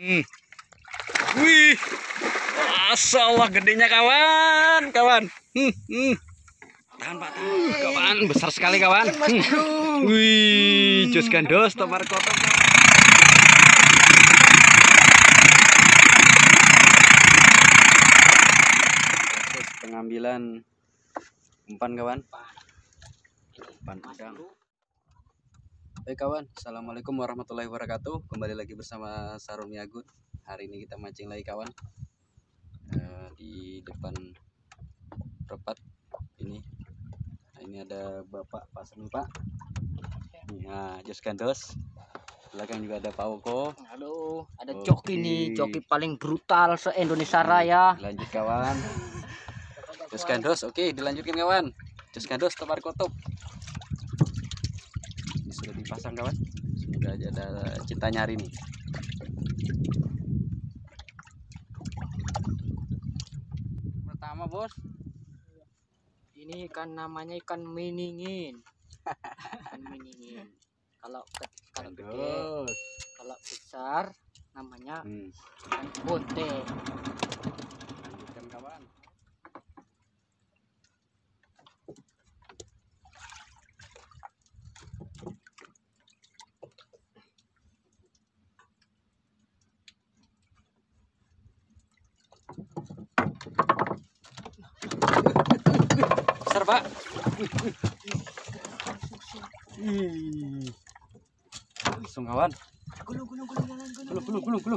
Wih, Masya Allah gedenya kawan. Tahan Pak, kawan, besar sekali kawan. Wih, jus gandos, tomat kotor. Proses pengambilan umpan kawan. Umpan pedang. Baik kawan, Assalamualaikum warahmatullahi wabarakatuh. Kembali lagi bersama Syahrul Miagun. Hari ini kita mancing lagi kawan, di depan repat ini. Nah, ini ada bapak pasang pak. Nah, jus gandos. Belakang juga ada Pak Oko. Aduh, ada coki nih, coki paling brutal se Indonesia Raya. Lanjut kawan. Jus gandos, oke, dilanjutkan kawan. Jus gandos tebar kotop. Sudah dipasang kawan, semoga aja ada cintanya hari ini. Pertama bos, ini ikan namanya ikan miningin. Ikan miningin. Kalau gede, kalau besar namanya ikan bote. Lanjutkan kawan. Besar pak. Langsung kawan. Gulung.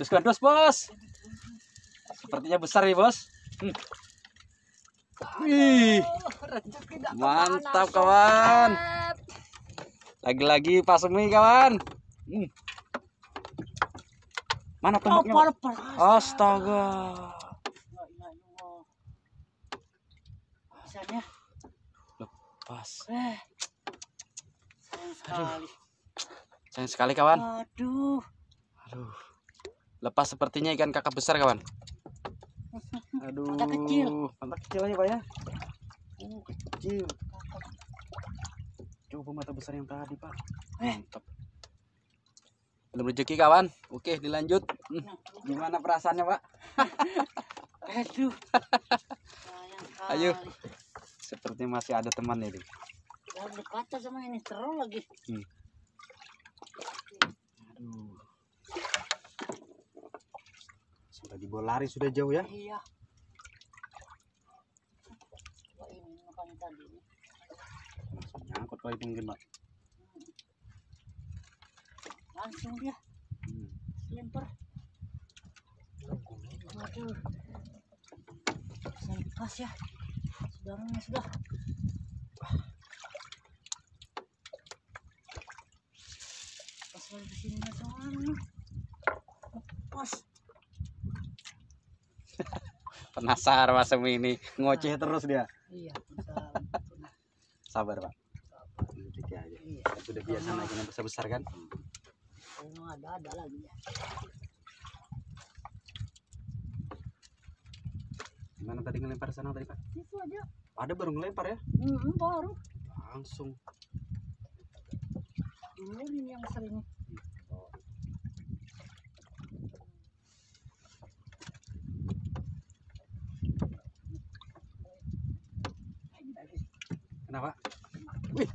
Jus gandos bos. Sepertinya besar ya bos. Wih, mantap kawan. Lagi-lagi pasang nih kawan. Mana tumbuknya? Astaga. Misalnya lepas. Sayang sekali kawan. Aduh. Lepas sepertinya ikan kakap besar kawan. Aduh. Mata kecil aja pak ya. Kecil. Coba mata besar yang tadi pak. Mantap. Belum rezeki kawan. Oke, dilanjut. Gimana perasaannya pak? Aduh. Ayo. Seperti masih ada teman ini. Dekat sama ini terus lagi. Aduh. Sudah dibawa lari sudah jauh ya? Iya. Masih nyangkut kali mungkin pak. Langsung dia lempar. Aduh, bisa lepas ya saudaranya sudah. Lepas lagi kesini gak soalnya. Lepas. Penasaran masem ini ngoceh terus dia. Iya. Sabar pak. Sudah biasa lagi yang besar-besar kan. Ada lagi ya. Gimana tadi ngelempar sana tadi pak? Itu aja. Ada baru ngelempar ya? Baru. Langsung. Ini yang sering. Kenapa? Wih,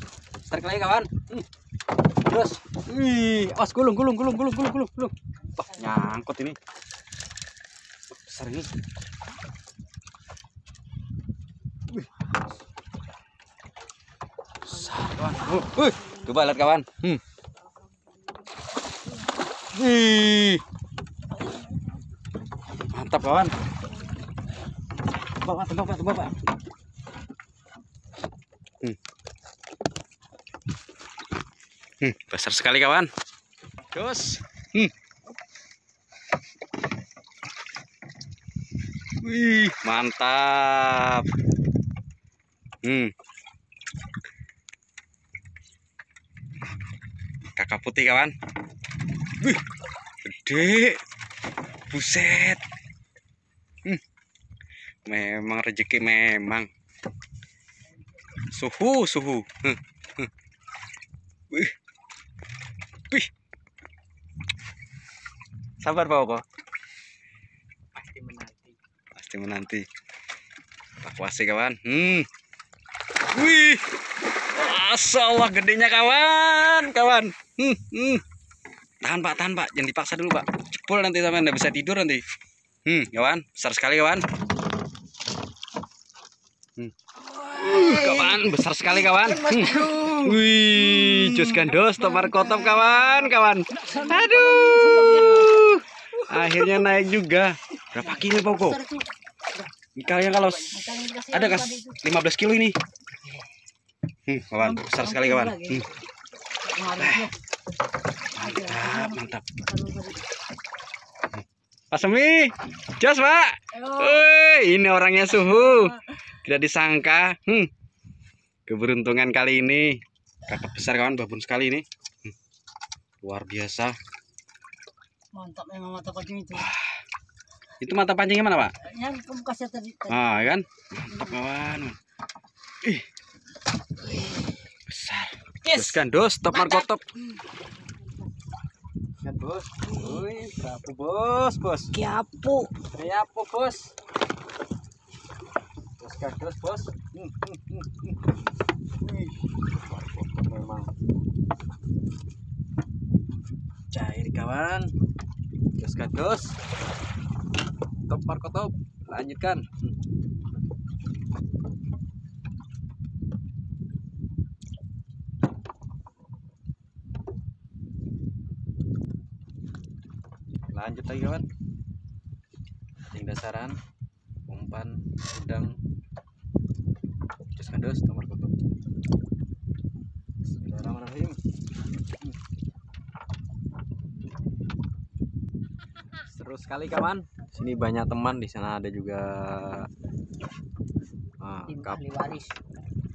tarik lagi kawan. Terus. Wih, awas gulung. Wah, nyangkut ini. Besar ini. Wih. Besar kawan. Wih, coba lihat kawan. Wih. Mantap kawan. Tembak, Pak. Besar sekali kawan. Jos. Wih, mantap. Kakap putih kawan. Wih, gede. Buset. Memang rezeki memang. Suhu. Wih. Sabar Pak Oko. Pasti menanti. Pasti menanti. Evakuasi kawan. Wih. Masya Allah gedenya kawan. Tahan Pak, jangan dipaksa dulu Pak. Jebol nanti sampai nggak bisa tidur nanti. Kawan, besar sekali kawan. Kawan, besar sekali kawan. Wih, jus gandos, topar kotop kawan, Aduh, akhirnya naik juga. Berapa kilo Pak Oko? Ikannya kalau ada kas 15 kilo ini. Kawan, besar sekali kawan. Mantap, mantap. Pak Semi, jos Pak. Ini orangnya suhu. Tidak disangka. Keberuntungan kali ini. Kakap besar kawan, babon sekali ini. Luar biasa. Mantap memang mata pancing itu. Itu mata pancingnya mana Pak? Yang kamu kasih tadi. Ah, kan? Mantap kawan. Ih. Besar. Yes. Gandos, top markotop. Gandos. Woi, berapa bos, bos? Kiapu. Kiapu bos. Bos gandos, bos. Wih, memang. Cair kawan. Bos gandos. Top markotop. Lanjutkan. Lanjut lagi kawan, pancing dasaran, umpan udang, dos nomor tutup. Bismillahirrahmanirrahim. Seru sekali kawan. Sini banyak teman, di sana ada juga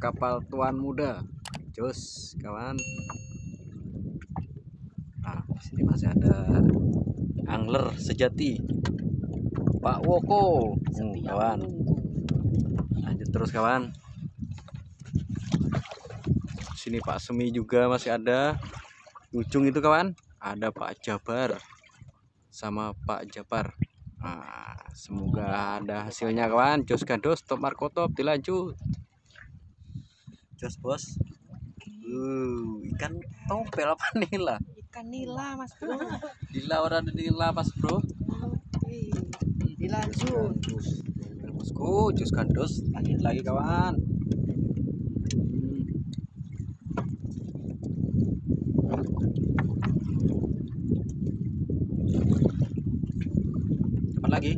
kapal tuan muda, jos kawan. Di sini masih ada angler sejati Pak Woko kawan. Lanjut terus kawan. Sini Pak Semi juga masih ada. Ujung itu kawan ada Pak Jabar sama Pak Jabar. Semoga ada hasilnya kawan. Jos gandos, top markotop, dilanjut. Jos bos. Ikan tongpel apa nih lah? Ikan nila mas bro. Nila, orang nila mas bro. Dilanjut bosku, jus gandos. Lanjut lagi kawan. Cepat lagi.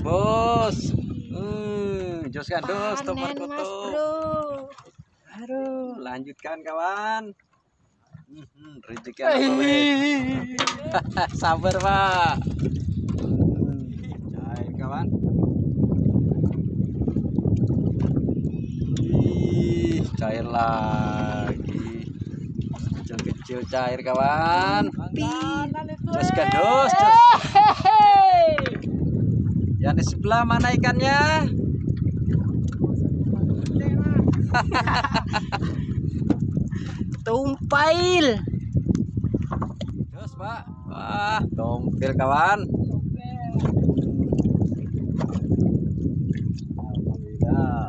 Bos, jos gandos, tomat kotor. Aduh, lanjutkan kawan. Rezeki apa sabar Pak. Cair kawan. Cair lagi. Kecil-kecil cair kawan. Jos gandos. Yang di sebelah mana ikannya? Tumpail. Jos Pak. Wah, tumpil kawan. Alhamdulillah.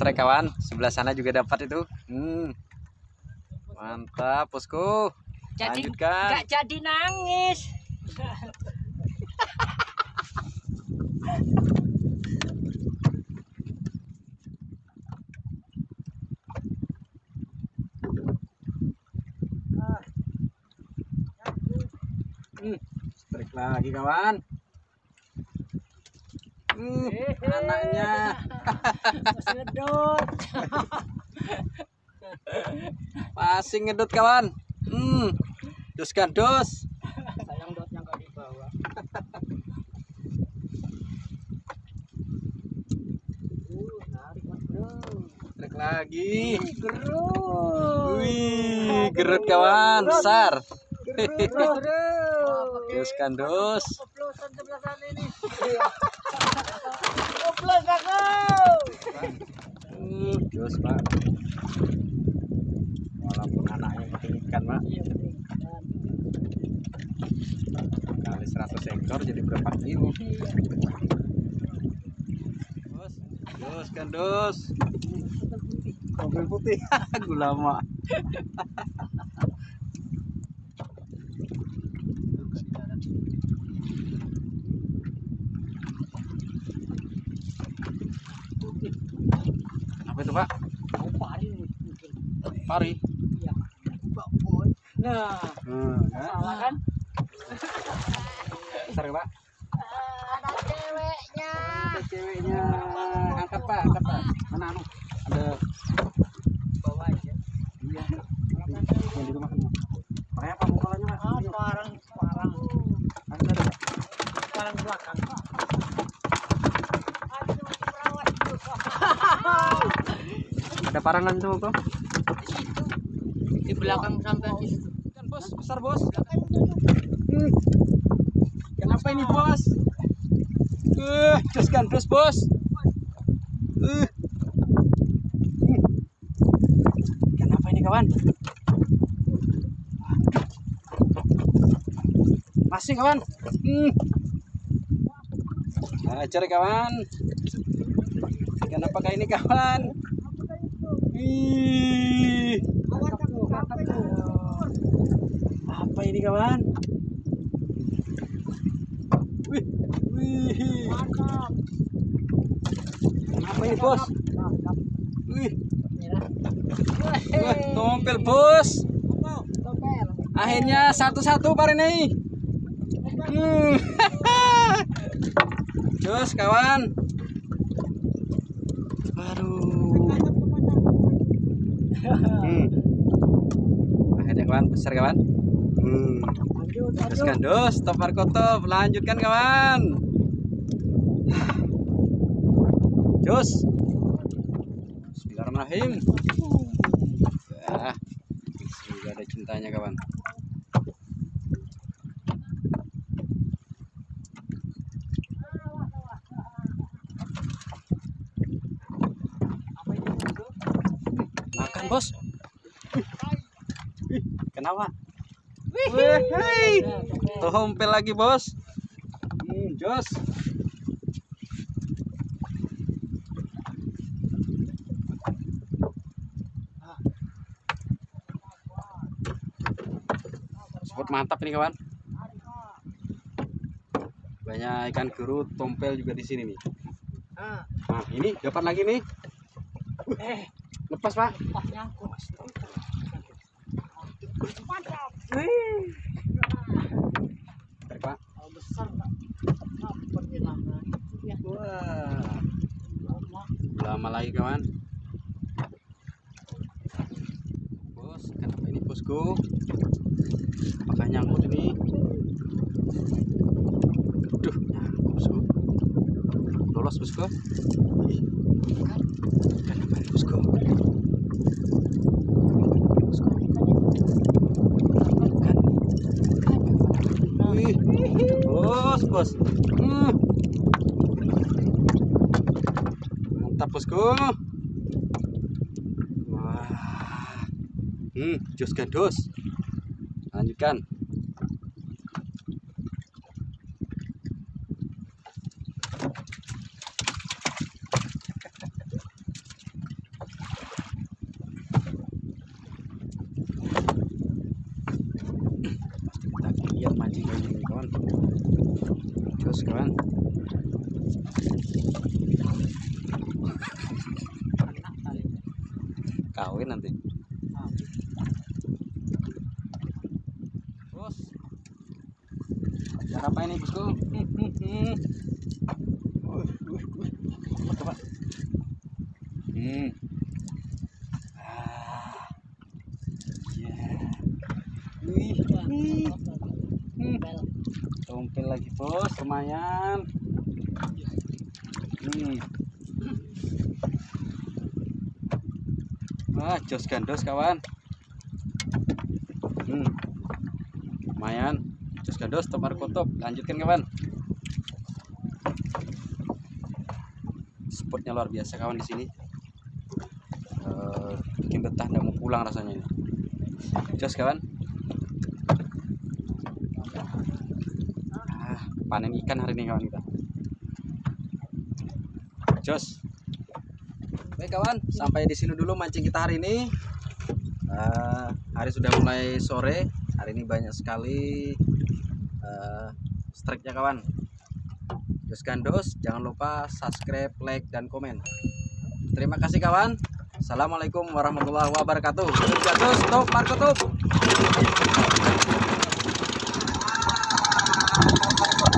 Strike kawan, sebelah sana juga dapat itu. Mantap bosku. Lanjutkan. Nggak jadi nangis. Strike lagi kawan. Anaknya ngedut. Masih ngedut kawan. Jos gandos. Sayang dotnya nggak dibawa. Tarik lagi. Wih, digerut kawan, besar. Dus kandus. Dus pak. Walaupun anaknya penting ikan pak. Kali 100 ekor jadi berapa kilo? Dus kandus. Mobil putih, gulama. Apa itu pak? Pari. Nah, salah kan? Sorry pak. Ada ceweknya. Ada ceweknya. Angkat pak, angkat pak. Mana anu? Ada. Ada parang kan tuh bang? Di belakang sampai situ. Ikan bos, besar bos. Kenapa ini bos? Terus gandus bos. Kenapa ini kawan? Masih kawan. Hajar kawan. Kenapa ini kawan? Apa ini kawan? Wih, wih. Apa ini bos? Wih. Wah, tompel bos. Akhirnya satu-satu pari nih. Jos kawan. Akhirnya kawan, besar kawan. Teruskan dos, stop markotop, lanjutkan kawan. Jos. Bismillahirrahmanirrahim. Ya, semoga ada cintanya kawan. Bos, kenapa? Wih, tompel lagi bos. Jos. Spot mantap ini kawan. Banyak ikan gerut, tompel juga di sini nih. Nah, ini dapat lagi nih. Lepas pak. Pak. Besar pak. Lama lagi kawan. Bos, kenapa ini bosku? Apakah nyangkut ini? Aduh, nyangkut bosku. Lolos bosku. Kenapa ini bosku? Bos, mantap bosku. Wah, jos gandus. Lanjutkan. Kawan, kawin nanti. Bos, apa ini bosku? Tompel lagi bos, lumayan. Wah, jos gandos kawan. lumayan. Terus gandos tomar kutub, lanjutkan kawan. Supportnya luar biasa kawan di sini. Bikin betah nggak mau pulang rasanya ini. Terus kawan. Panen ikan hari ini kawan kita. Jos. Baik kawan, sampai di sini dulu mancing kita hari ini. Hari sudah mulai sore. Hari ini banyak sekali strike-nya kawan. Jos gandos, jangan lupa subscribe, like, dan komen. Terima kasih kawan. Assalamualaikum warahmatullahi wabarakatuh. Jos gandos, top marko top.